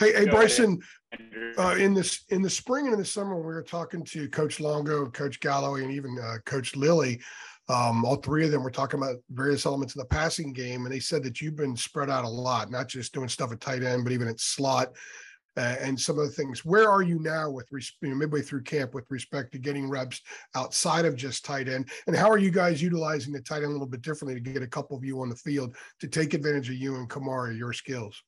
Hey, Bryson, in the spring and in the summer, when we were talking to Coach Longo, Coach Galloway, and even Coach Lilly, all three of them were talking about various elements of the passing game, and they said that you've been spread out a lot, not just doing stuff at tight end, but even at slot and some other things. Where are you now with midway through camp with respect to getting reps outside of just tight end? And how are you guys utilizing the tight end a little bit differently to get a couple of you on the field to take advantage of you and Kamari, your skills?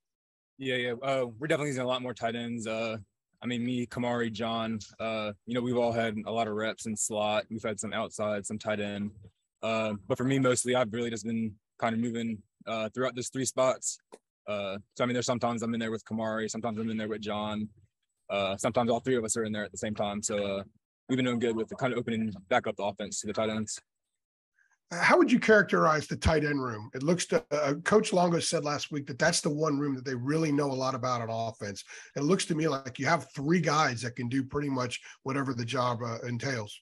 Yeah. We're definitely using a lot more tight ends. Me, Kamari, John, we've all had a lot of reps in slot. We've had some outside, some tight end. But for me, mostly, I've really just been kind of moving throughout those three spots. There's sometimes I'm in there with Kamari, sometimes I'm in there with John. Sometimes all three of us are in there at the same time. So we've been doing good with the kind of opening back up the offense to the tight ends. How would you characterize the tight end room? It looks to Coach Longo said last week that that's the one room that they really know a lot about on offense. It looks to me like you have three guys that can do pretty much whatever the job entails.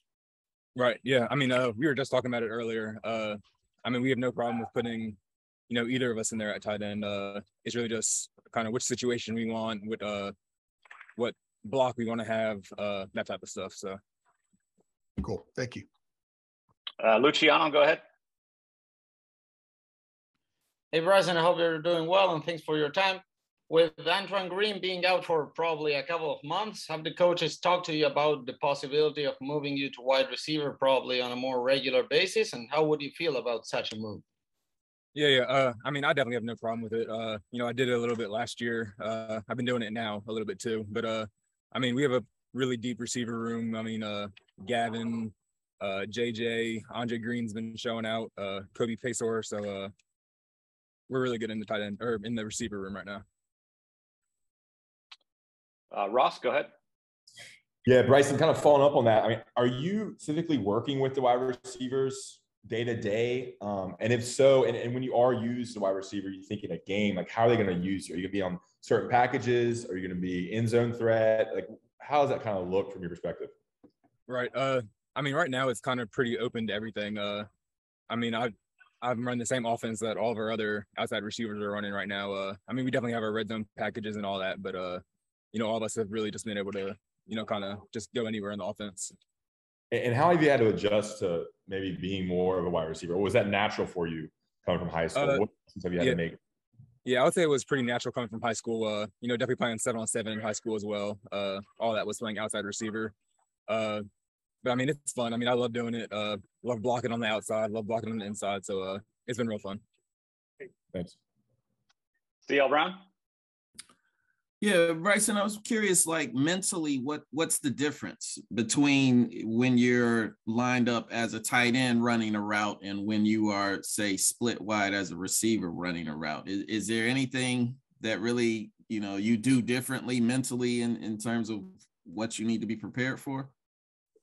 Right. Yeah. We were just talking about it earlier. We have no problem with putting, either of us in there at tight end. It's really just kind of which situation we want, what block we want to have, that type of stuff. So. Cool. Thank you. Luciano, go ahead. Hey, Bryson, I hope you're doing well, and thanks for your time. With Andre Green being out for probably a couple of months, have the coaches talked to you about the possibility of moving you to wide receiver probably on a more regular basis, and how would you feel about such a move? Yeah. I definitely have no problem with it. I did it a little bit last year. I've been doing it now a little bit too. But, we have a really deep receiver room. Gavin, JJ, Andre Green's been showing out, Kobe Paysour. So we're really good in the tight end or in the receiver room right now. Ross, go ahead. Yeah, Bryson, kind of following up on that. Are you specifically working with the wide receivers day to day? And if so, and when you are used to wide receiver, you think in a game, like how are they going to use you? Are you going to be on certain packages? Are you going to be end zone threat? Like how does that kind of look from your perspective? Right. Right now it's kind of pretty open to everything. I've run the same offense that all of our other outside receivers are running right now. We definitely have our red zone packages and all that, but, all of us have really just been able to, kind of just go anywhere in the offense. And how have you had to adjust to maybe being more of a wide receiver? Or was that natural for you coming from high school? What have you had to make? Yeah, I would say it was pretty natural coming from high school. Definitely playing 7-on-7 in high school as well. All that was playing outside receiver. But, it's fun. I love doing it. Love blocking on the outside. Love blocking on the inside. So it's been real fun. Thanks. C.L. Brown? Yeah, Bryson, I was curious, mentally, what's the difference between when you're lined up as a tight end running a route and when you are, say, split wide as a receiver running a route? Is there anything that really, you do differently mentally in terms of what you need to be prepared for?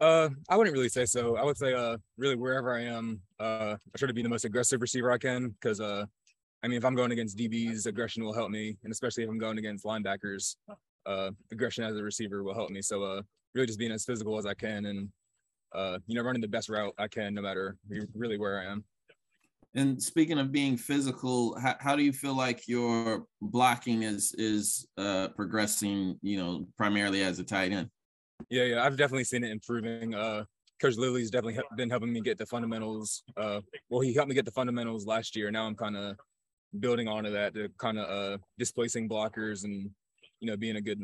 I wouldn't really say so. I would say really wherever I am, I try to be the most aggressive receiver I can because, if I'm going against DBs, aggression will help me. And especially if I'm going against linebackers, aggression as a receiver will help me. So really just being as physical as I can and, running the best route I can no matter really where I am. And speaking of being physical, how do you feel like your blocking is progressing, primarily as a tight end? Yeah, I've definitely seen it improving. Coach Lilly's definitely been helping me get the fundamentals. He helped me get the fundamentals last year. Now I'm kind of building onto that to kind of displacing blockers and, being a good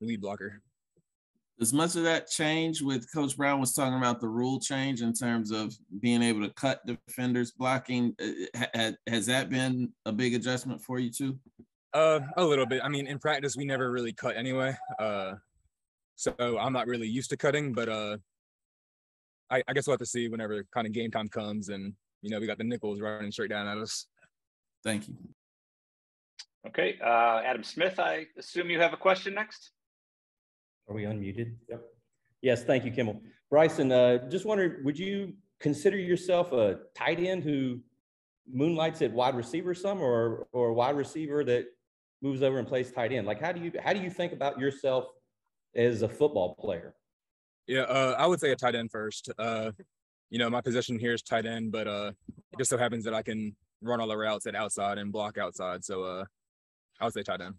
lead blocker. Does much of that change with Coach Brown was talking about the rule change in terms of being able to cut defenders blocking? Has that been a big adjustment for you too? A little bit. In practice, we never really cut anyway. So I'm not really used to cutting, but I guess we'll have to see whenever kind of game time comes and, we got the nickels running straight down at us. Thank you. Okay. Adam Smith, I assume you have a question next. Are we unmuted? Yep. Yes. Thank you, Kimmel. Bryson, just wondering, would you consider yourself a tight end who moonlights at wide receiver some or a wide receiver that moves over and plays tight end? Like, how do you think about yourself as a football player? Yeah, I would say a tight end first. My position here is tight end, but it just so happens that I can run all the routes at outside and block outside. So I would say tight end.